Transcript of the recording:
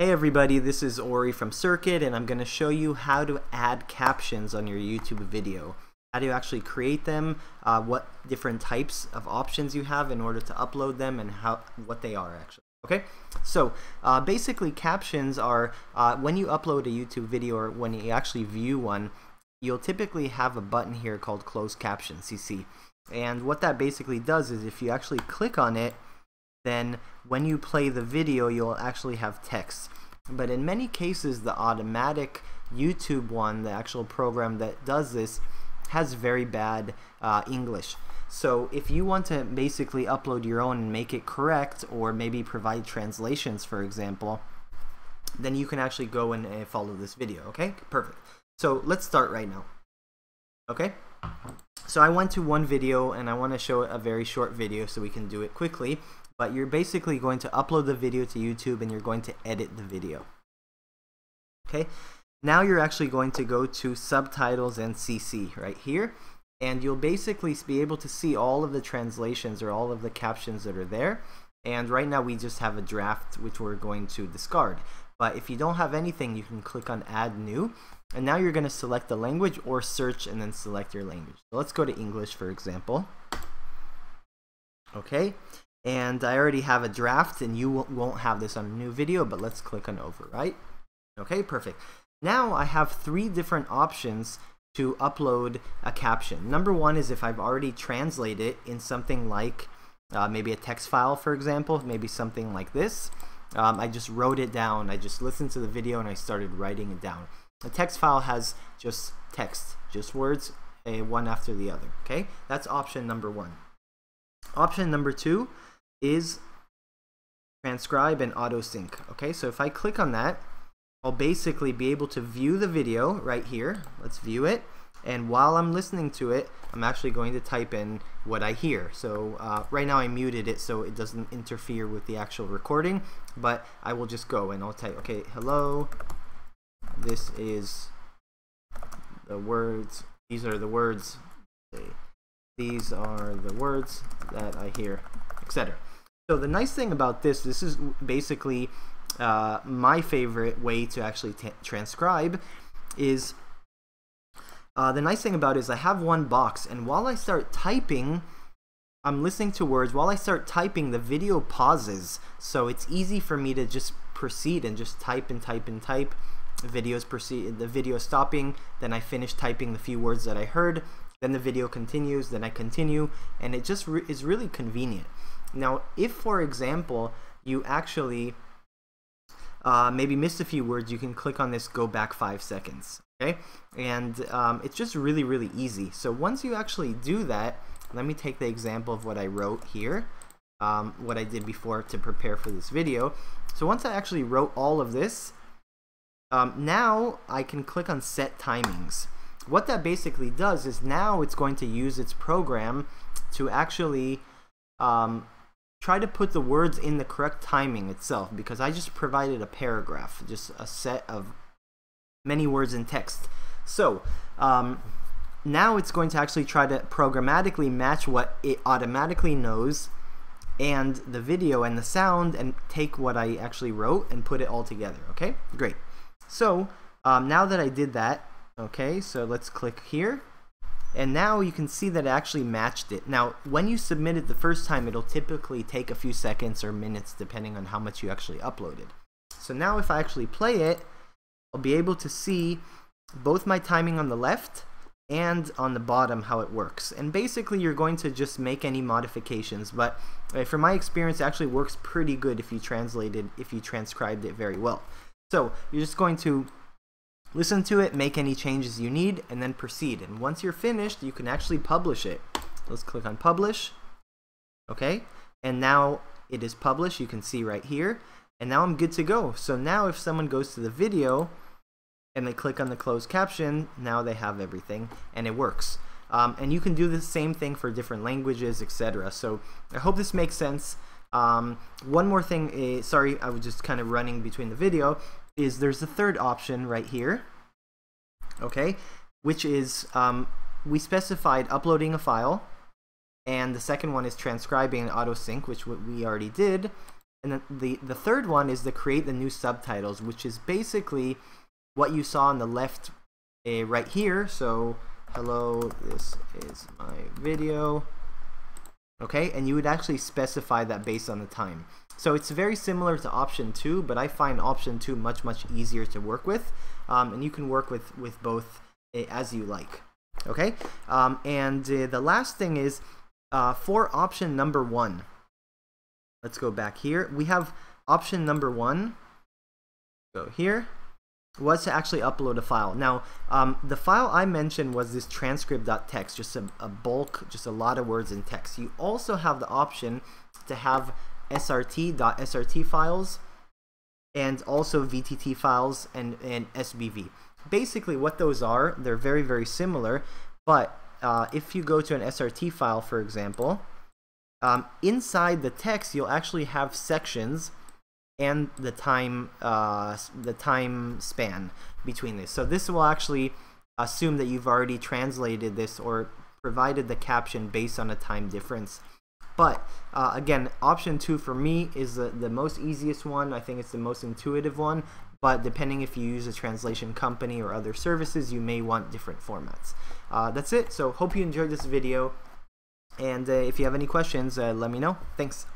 Hey everybody, this is Ori from Circuit, and I'm going to show you how to add captions on your YouTube video. How to actually create them, what different types of options you have in order to upload them, and what they are actually. Okay, so basically captions are when you upload a YouTube video or when you actually view one, you'll typically have a button here called Closed Caption, CC. And what that basically does is if you actually click on it, then when you play the video you'll actually have text. But in many cases the automatic YouTube one, the actual program that does this, has very bad English. So if you want to basically upload your own and make it correct, or maybe provide translations for example, then you can actually go and follow this video. Okay, perfect. So let's start right now. Okay, so I went to one video and I want to show a very short video so we can do it quickly. But you're basically going to upload the video to YouTube and you're going to edit the video. Okay, now you're actually going to go to subtitles and CC right here, and you'll basically be able to see all of the translations or all of the captions that are there. And right now we just have a draft which we're going to discard. But if you don't have anything, you can click on add new, and now you're going to select the language or search and then select your language. So let's go to English for example. Okay, and I already have a draft, and you won't have this on a new video, but let's click on overwrite. Okay, perfect. Now I have three different options to upload a caption. Number one is if I've already translated it in something like maybe a text file for example, maybe something like this. I just wrote it down, I just listened to the video and I started writing it down. A text file has just text, just words, one after the other. Okay, that's option number one. Option number two is transcribe and auto sync. Okay, so if I click on that, I'll basically be able to view the video right here. Let's view it, and while I'm listening to it I'm actually going to type in what I hear. So right now I muted it so it doesn't interfere with the actual recording, but I will just go and I'll type, okay, hello, this is the words, these are the words, these are the words that I hear, etc. So the nice thing about this is basically my favorite way to actually transcribe is the nice thing about it is I have one box, and while I start typing, I'm listening to words, while I start typing the video pauses, so it's easy for me to just proceed and just type and type and type. The video is stopping, then I finish typing the few words that I heard, then the video continues, then I continue, and it just is really convenient. Now if for example you actually maybe missed a few words, you can click on this go back 5 seconds. Okay, and it's just really easy. So once you actually do that, let me take the example of what I wrote here, what I did before to prepare for this video. So once I actually wrote all of this, now I can click on set timings. What that basically does is now it's going to use its program to actually try to put the words in the correct timing itself, because I just provided a paragraph, just a set of many words in text. So now it's going to actually try to programmatically match what it automatically knows and the video and the sound, and take what I actually wrote and put it all together. Okay, great. So now that I did that, okay, so let's click here, and now you can see that it actually matched it. Now when you submit it the first time, it'll typically take a few seconds or minutes depending on how much you actually uploaded. So now if I actually play it, I'll be able to see both my timing on the left and on the bottom how it works. And basically you're going to just make any modifications, but from my experience it actually works pretty good if you transcribed it very well. So you're just going to listen to it, make any changes you need, and then proceed. And once you're finished, you can actually publish it. Let's click on publish. Okay, and now it is published, you can see right here. And now I'm good to go. So now if someone goes to the video and they click on the closed caption, now they have everything and it works. And you can do the same thing for different languages, etc. So I hope this makes sense. One more thing is, sorry, I was just kind of running between the video, is there's a third option right here, okay, which is we specified uploading a file, and the second one is transcribing and auto sync, which we already did, And then the third one is the create the new subtitles, which is basically what you saw on the left right here. So hello, this is my video. Okay, and you would actually specify that based on the time. So it's very similar to option 2, but I find option 2 much easier to work with, and you can work with both as you like. Okay, and the last thing is for option number 1. Let's go back here. We have option number 1. Go here. Was to actually upload a file. Now, the file I mentioned was this transcript.txt, just a bulk, just a lot of words in text. You also have the option to have SRT.SRT files and also VTT files and SBV. Basically what those are, they're very similar, but if you go to an SRT file, for example, inside the text you'll actually have sections and the time span between this. So this will actually assume that you've already translated this or provided the caption based on a time difference. But again, option 2 for me is the most easiest one. I think it's the most intuitive one, but depending if you use a translation company or other services, you may want different formats. That's it. So hope you enjoyed this video, and if you have any questions, let me know. Thanks.